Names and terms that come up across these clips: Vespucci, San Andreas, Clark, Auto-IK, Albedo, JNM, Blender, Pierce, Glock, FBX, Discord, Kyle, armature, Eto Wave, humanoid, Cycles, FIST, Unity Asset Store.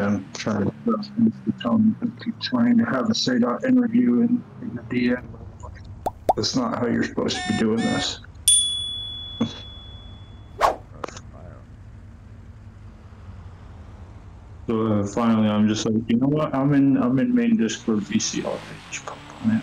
I'm trying to have a CDOT interview in the DM. That's not how you're supposed to be doing this. So finally, I'm just like, you know what? I'm in main Discord VC all day. Just pop on it.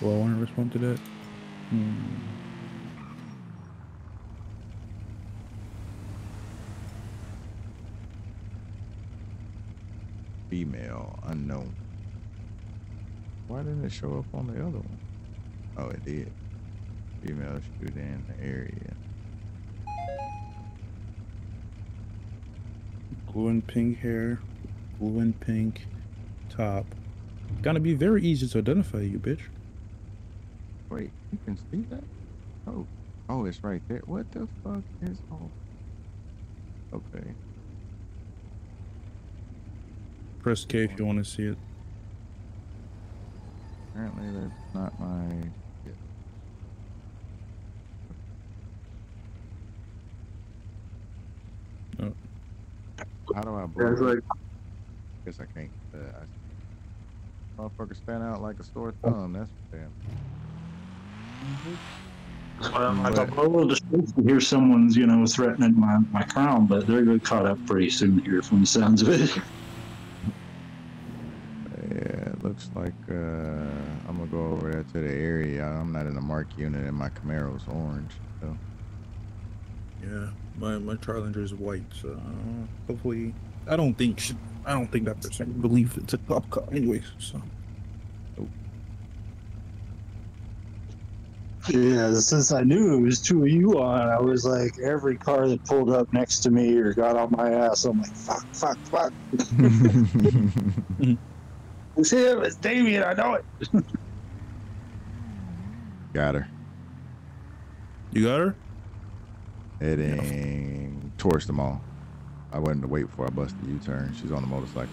Do I want to respond to that? Female unknown. Why didn't it show up on the other one? Oh, it did. Female shooting in the area. Blue and pink hair, blue and pink top. Gonna be very easy to identify you, bitch. Wait, you can see that? Oh, oh, it's right there. What the fuck is all? Okay. Press K if you want to see it. Apparently, that's not my. Yeah. Oh. How do I blow? Like... I guess I can't. I... Motherfucker stand out like a sore thumb. That's damn. Like I'm a little distressed to hear someone's, you know, threatening my crown, but they're going to caught up pretty soon here from the sounds of it. Yeah, it looks like I'm going to go over there to the area. I'm not in the mark unit and my Camaro's orange. So. Yeah, my Charlander is white, so hopefully... I don't think that person believes it's a cop car anyways, so... Yeah, since I knew it was two of you on, I was like, every car that pulled up next to me or got on my ass, I'm like, fuck, fuck, fuck. It's him, it's Damien, I know it. Got her. You got her? Heading towards the mall. I wasn't to wait before I bust the U-turn. She's on the motorcycle.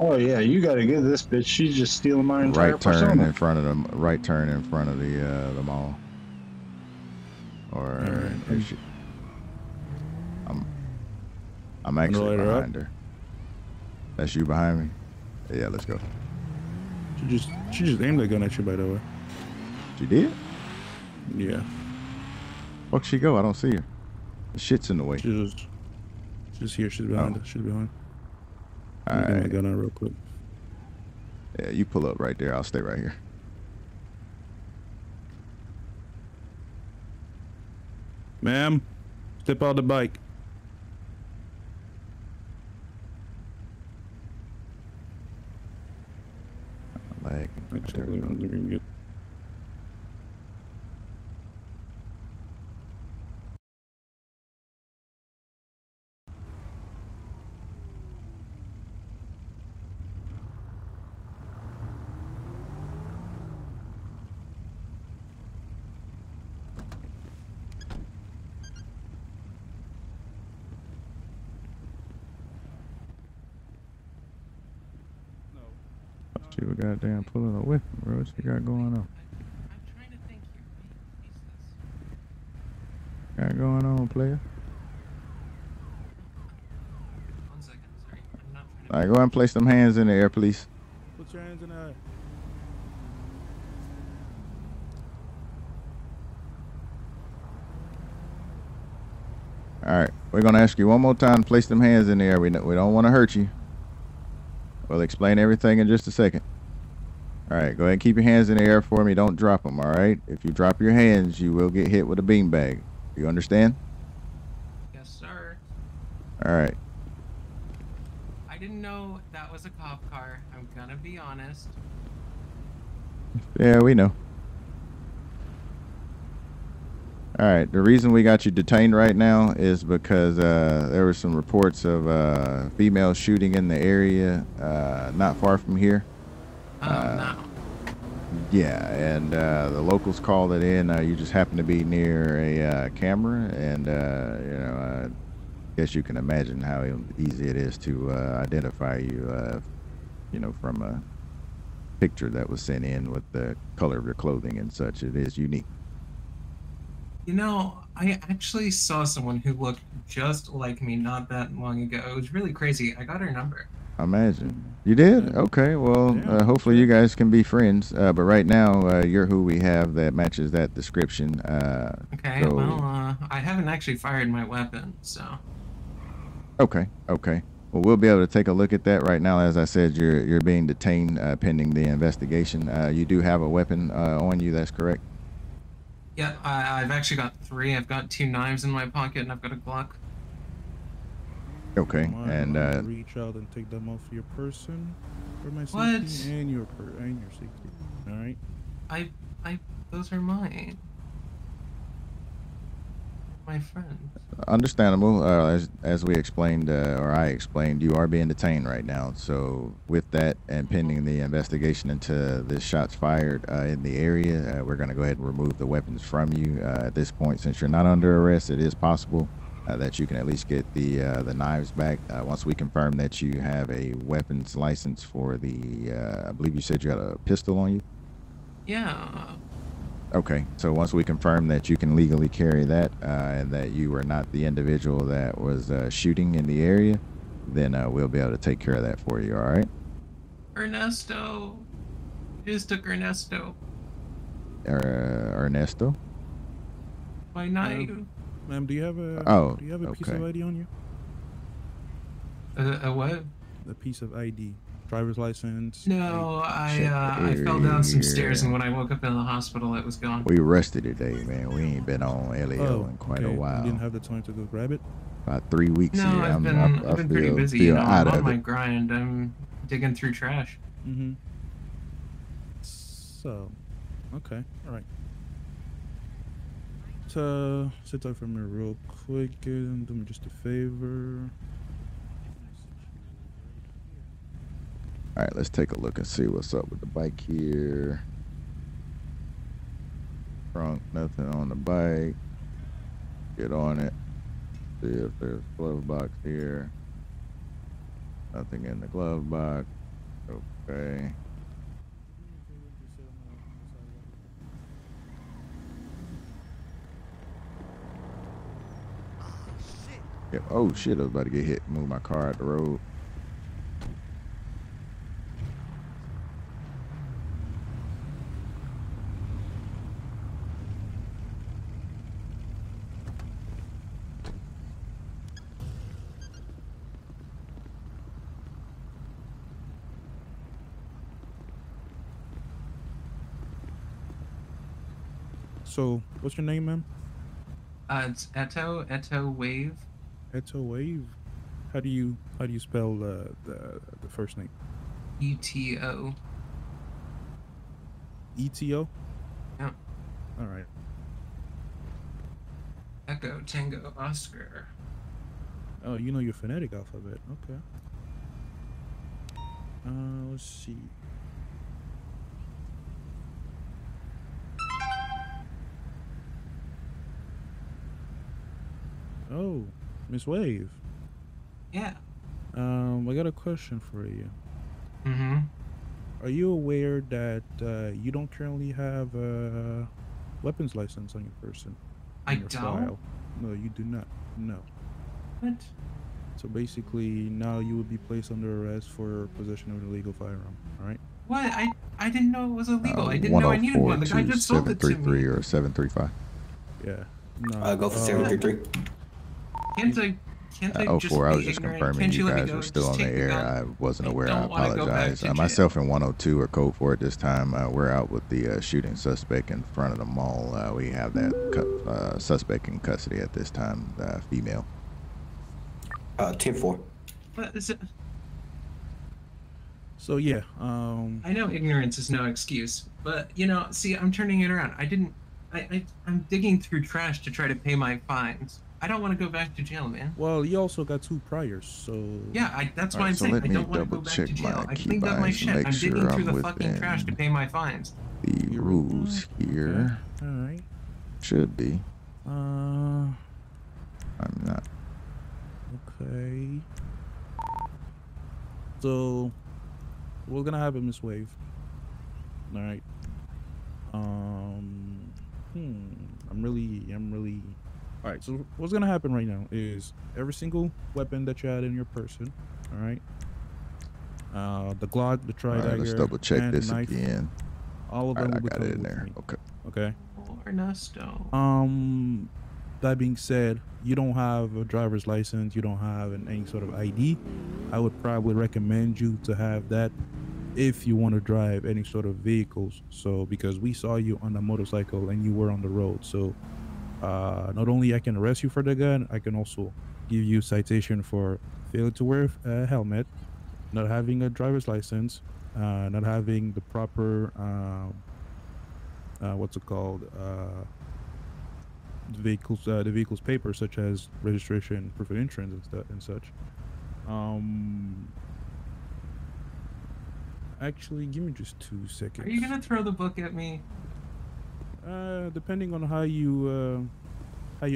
Oh yeah, you gotta get this bitch. She's just stealing my entire persona. In front of the right turn in front of the mall. Or right. Is she, I'm actually behind her. That's you behind me. Yeah, let's go. She just aimed that gun at you, by the way. She did? Yeah. Where'd she go? I don't see her. The shit's in the way. She's here. She's behind us. She's behind. All right. I got on real quick. Yeah, you pull up right there. I'll stay right here. Ma'am, step out the bike. Like, there. She was goddamn pulling a whip, bro. What you got going on? I'm trying to think you're pieces. Got going on, player? 1 second, sorry. I'm not trying to... All right, go ahead and place some hands in the air, please. Put your hands in the air. All right, we're going to ask you one more time to place them hands in the air. We don't want to hurt you. We'll explain everything in just a second. All right, go ahead and keep your hands in the air for me. Don't drop them, all right? If you drop your hands, you will get hit with a beanbag. You understand? Yes, sir. All right. I didn't know that was a cop car. I'm going to be honest. Yeah, we know. All right, the reason we got you detained right now is because there were some reports of female shooting in the area not far from here. No. Yeah, and the locals called it in. You just happened to be near a camera, and you know, I guess you can imagine how easy it is to identify you, you know, from picture that was sent in with the color of your clothing and such. It is unique. You know, I actually saw someone who looked just like me not that long ago. It was really crazy. I got her number. I imagine. You did? Okay, well, yeah. Hopefully you guys can be friends. But right now, you're who we have that matches that description. Okay, so... well, I haven't actually fired my weapon, so... Okay, okay. Well, we'll be able to take a look at that right now. As I said, you're being detained pending the investigation. You do have a weapon on you, that's correct? Yeah, I've actually got three. I've got two knives in my pocket, and I've got a Glock. Okay, and reach out and take them off your person for my safety and your safety. All right. Those are mine. My friends. Understandable. As we explained, or I explained, you are being detained right now. So with that and pending the investigation into the shots fired in the area, we're going to go ahead and remove the weapons from you at this point. Since you're not under arrest, it is possible that you can at least get the knives back once we confirm that you have a weapons license for the I believe you said you had a pistol on you. Yeah. Okay, so once we confirm that you can legally carry that and that you were not the individual that was shooting in the area, then we'll be able to take care of that for you. All right, Ernesto. I just took Ernesto. Ernesto, why not you? Ma'am, do you have a piece of ID on you? A what? A piece of ID. Driver's license. No, I fell down some stairs, and when I woke up in the hospital, it was gone. We rested today, man. We ain't been on LAO in quite a while. You didn't have the time to go grab it? About 3 weeks. No, I've been, I've been pretty busy. You know, I'm on my grind. I'm digging through trash. Mm-hmm. So, okay. All right. Sit down for me real quick and do me just a favor. All right, let's take a look and see what's up with the bike here. Wrong, nothing on the bike. Get on it. See if there's a glove box here. Nothing in the glove box. Okay. Yep. Oh shit, I was about to get hit. Move my car out the road. So, what's your name, ma'am? It's Eto Wave. Eto Wave. How do you spell the first name? E-T-O. E-T-O? Yeah. All right. Echo Tango Oscar. Oh, you know your phonetic alphabet. Okay. Let's see. Oh, Miss Wave. Yeah. I got a question for you. Mm-hmm. Are you aware that you don't currently have a weapons license on your person? I don't. File? No, you do not. No. What? So basically, now you would be placed under arrest for possession of an illegal firearm. All right. What? I didn't know it was illegal. I didn't know I needed one. The guy just sold it to me. Or 735. Yeah. No. Go for 733. Can't I just 04, I was just confirming you guys were still on the air. I wasn't aware. I apologize. Myself and 102 are code for it this time. We're out with the shooting suspect in front of the mall. We have that suspect in custody at this time, female. 10-4. What is it? So, yeah. I know ignorance is no excuse, but, you know, see, I'm turning it around. I'm digging through trash to try to pay my fines. I don't want to go back to jail, man. Well, you also got two priors, so... Yeah, that's why I'm saying I don't want to go back to jail. I cleaned up my shit. I'm digging through the fucking trash to pay my fines. The rules here... All right. Should be. I'm not. Okay. So, we're gonna have a Miss Wave. All right. I'm really. All right. So what's gonna happen right now is every single weapon that you had in your person. All right. The Glock, the tri-dagger, let's double check this knife, again. All of them. All right, I got it in there. Okay. Okay. Ernesto. That being said, you don't have a driver's license. You don't have any sort of ID. I would probably recommend you to have that if you want to drive any sort of vehicles. So because we saw you on a motorcycle and you were on the road. So not only I can arrest you for the gun, I can also give you citation for failure to wear a helmet, not having a driver's license, not having the proper the vehicle's papers, such as registration, proof of insurance, and stuff and such. Actually, give me just 2 seconds. Are you gonna throw the book at me? Depending on how you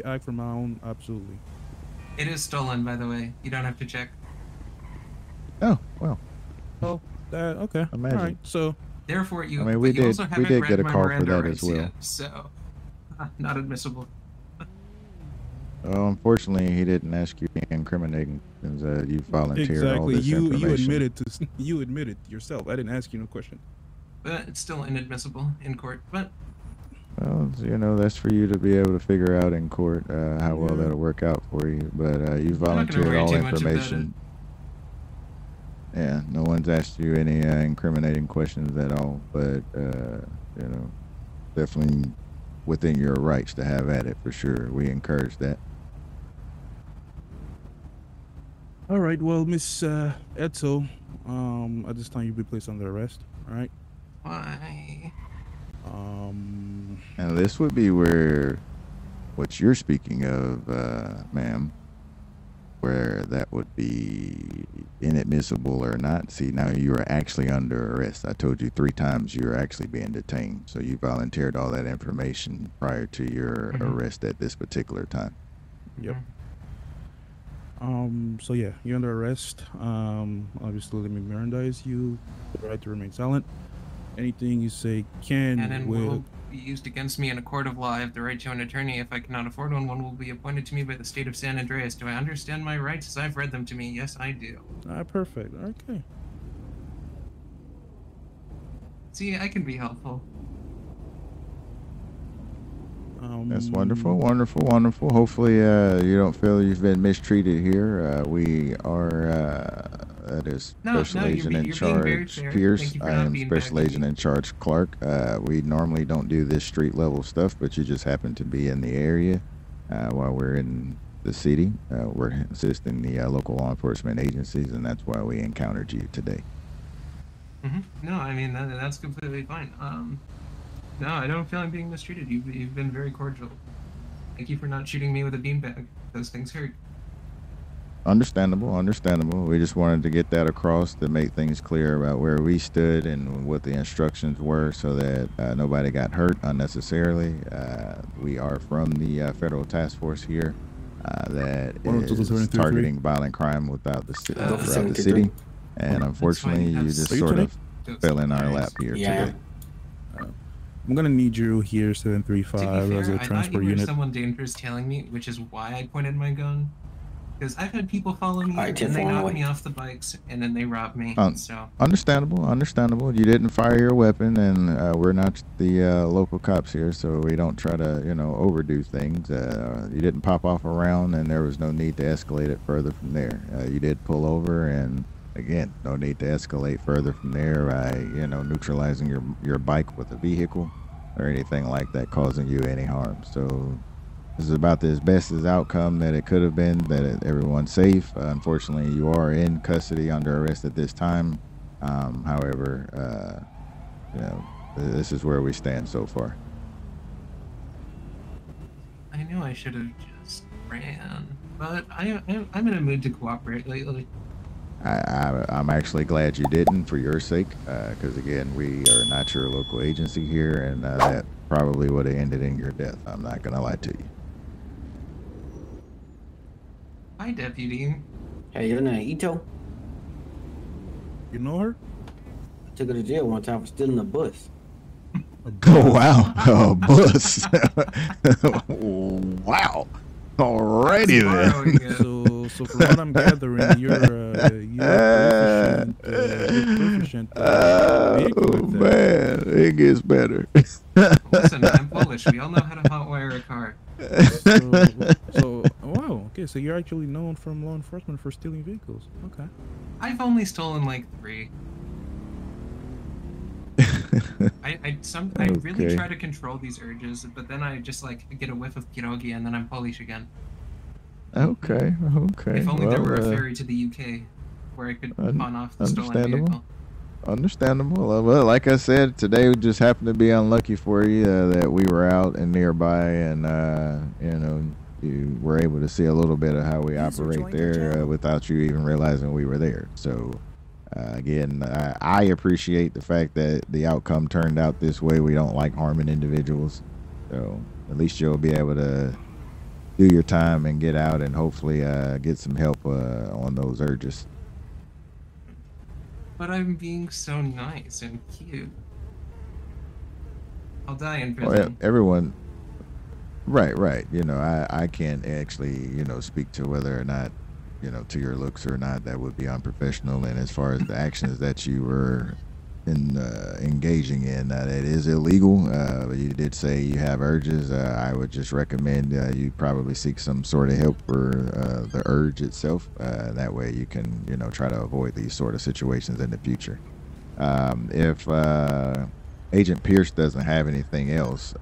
act from my own, absolutely. It is stolen, by the way. You don't have to check. Oh well. Well, okay. Imagine. All right, so therefore, you. I mean, we did get a call for that as well. Yet, so. Not admissible. Well, unfortunately, he didn't ask you incriminating things. You volunteered all this information. Exactly. You admitted yourself. I didn't ask you no question. But it's still inadmissible in court. But well, you know, that's for you to be able to figure out in court how well that'll work out for you. But you volunteered all information. Yeah, no one's asked you any incriminating questions at all. But you know, definitely. Within your rights to have at it, for sure. We encourage that. All right. Well, Miss Eto, at this time you'll be placed under arrest. All right. Why? And this would be where, what you're speaking of, ma'am, where that would be inadmissible or not. See, now you are actually under arrest. I told you 3 times you are actually being detained. So you volunteered all that information prior to your arrest at this particular time. Yep. So yeah, you're under arrest. Obviously, let me Mirandize you. The right to remain silent. Anything you say can and will be used against me in a court of law. I have the right to an attorney. If I cannot afford one, one will be appointed to me by the state of San Andreas. Do I understand my rights as I've read them to me? Yes, I do. Ah, perfect. Okay. See, I can be helpful. That's wonderful, wonderful, wonderful. Hopefully you don't feel you've been mistreated here. We are... that is Special Agent in Charge Pierce. I am Special Agent in Charge Clark. We normally don't do this street level stuff, but you just happen to be in the area while we're in the city. We're assisting the local law enforcement agencies, and that's why we encountered you today. No, I mean, that's completely fine. No, I don't feel I'm being mistreated. You've been very cordial. Thank you for not shooting me with a beanbag. Those things hurt. Understandable, understandable. We just wanted to get that across to make things clear about where we stood and what the instructions were so that nobody got hurt unnecessarily. We are from the federal task force here that is targeting violent crime without the city, throughout the city. And unfortunately, you just sort of fell in our lap here today. I'm gonna need you here, 735, as a transport unit. Someone dangerous tailing me, which is why I pointed my gun. Because I've had people follow me and they knock me off the bikes and then they rob me. So understandable, understandable. You didn't fire your weapon, and we're not the local cops here, so we don't try to, you know, overdo things. You didn't pop off around, and there was no need to escalate it further from there. You did pull over, and again, no need to escalate further from there by, you know, neutralizing your bike with a vehicle or anything like that, causing you any harm. So. This is about the best as outcome that it could have been, that everyone's safe. Unfortunately, you are in custody under arrest at this time. However, you know, this is where we stand so far. I knew I should have just ran, but I'm in a mood to cooperate lately. I'm actually glad you didn't, for your sake, because again, we are not your local agency here, and that probably would have ended in your death. I'm not going to lie to you. Hi, Deputy. Hey, your name Eto? You know her? I took her to jail one time for stealing a bus. Oh, wow. Oh, bus. Wow. Alrighty then. So from what I'm gathering, you're proficient oh man, it gets better. Listen, I'm Polish. We all know how to hotwire a car. Wow. Okay, so you're actually known from law enforcement for stealing vehicles. Okay. I've only stolen like 3. I really try to control these urges, but then I just like get a whiff of pierogi and then I'm Polish again. Okay, okay. If only there were a ferry to the UK where I could pawn off the stolen vehicle. Understandable. Well, like I said, today we just happened to be unlucky for you that we were out and nearby, and you know, you were able to see a little bit of how we operate there without you even realizing we were there. So. Again, I appreciate the fact that the outcome turned out this way. We don't like harming individuals. So at least you'll be able to do your time and get out and hopefully get some help on those urges. But I'm being so nice and cute. I'll die in prison. Oh, yeah, everyone. Right, right. You know, I can't actually, you know, speak to whether or not, you know, to your looks or not. That would be unprofessional. And as far as the actions that you were engaging in, it is illegal. But you did say you have urges. I would just recommend you probably seek some sort of help for the urge itself. That way you can, you know, try to avoid these sort of situations in the future. If Agent Pierce doesn't have anything else,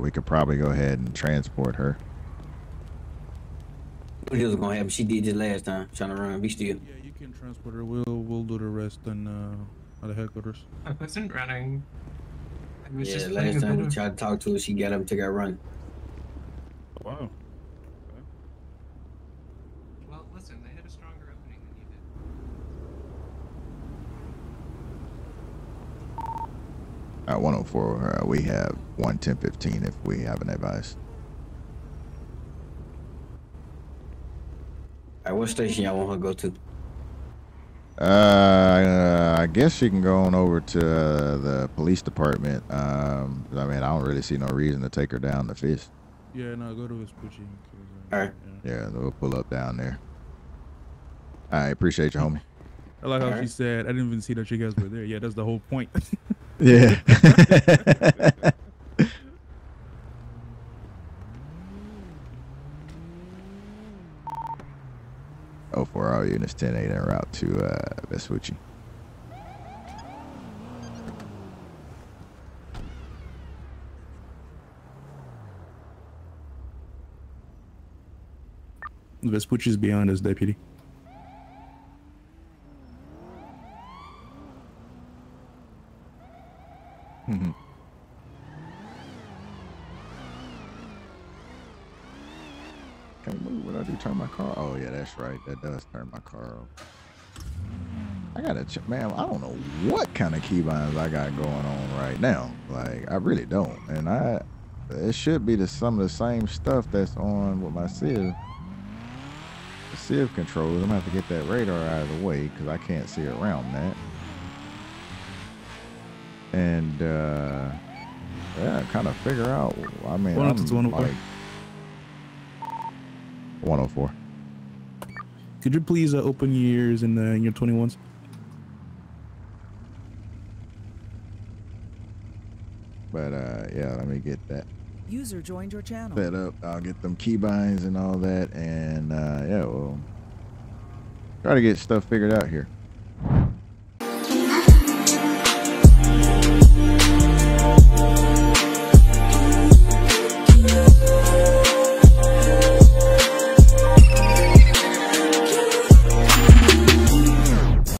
we could probably go ahead and transport her. What was gonna happen? She did this last time, trying to run. Be still. Yeah, you can transport her. We'll do the rest and at the headquarters. I wasn't running. I was just last time we tried to talk to her, she got up and took her run. Wow. Okay. Well, listen, they had a stronger opening than you did. 104. We have 110:15. If we have an advice. What station y'all want her to go to? I guess she can go on over to the police department. I mean, I don't really see no reason to take her down the fist. Yeah, no, go to Vespucci. Alright. Yeah, we'll pull up down there. I appreciate you, homie. I like how she said, I didn't even see that you guys were there. Yeah, that's the whole point. Yeah. Oh, for all units 10-8 en route to Vespucci. Vespucci's beyond his deputy. Mm-hmm. Can't move. What do I do? Turn my car? Oh yeah, that's right. That does turn my car off. I gotta check, man. I don't know what kind of keybinds I got going on right now. Like, I really don't. And it should be some of the same stuff that's on with my sieve. The sieve controllers. I'm gonna have to get that radar out of the way because I can't see around that. And yeah, kind of figure out. I mean, I'm like. 104. Could you please open your ears and your 21s? But yeah, let me get that. User joined your channel. Set up. I'll get them keybinds and all that, and yeah, we'll try to get stuff figured out here.